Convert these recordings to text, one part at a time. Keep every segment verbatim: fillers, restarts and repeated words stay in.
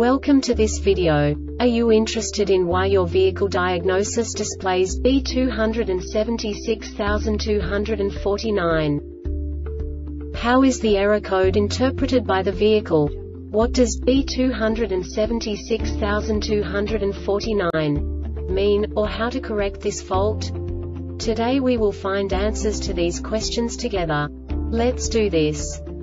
Welcome to this video. Are you interested in why your vehicle diagnosis displays B two seven six two four nine? How is the error code interpreted by the vehicle? What does B two seven six two four nine mean, or how to correct this fault? Today we will find answers to these questions together. Let's do this.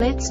Let's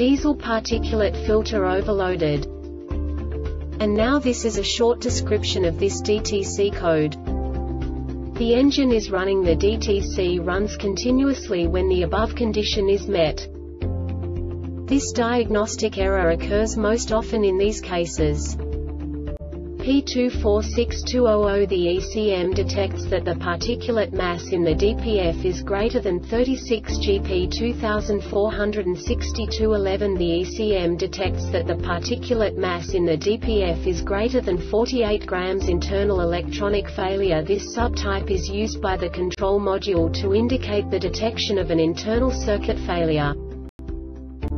Diesel Particulate Filter Overloaded. And now this is a short description of this D T C code. The engine is running. The D T C runs continuously when the above condition is met. This diagnostic error occurs most often in these cases. P two four six two The E C M detects that the particulate mass in the D P F is greater than thirty-six grams per P two four six two dash eleven. The E C M detects that the particulate mass in the D P F is greater than forty-eight grams. Internal electronic failure. This subtype is used by the control module to indicate the detection of an internal circuit failure.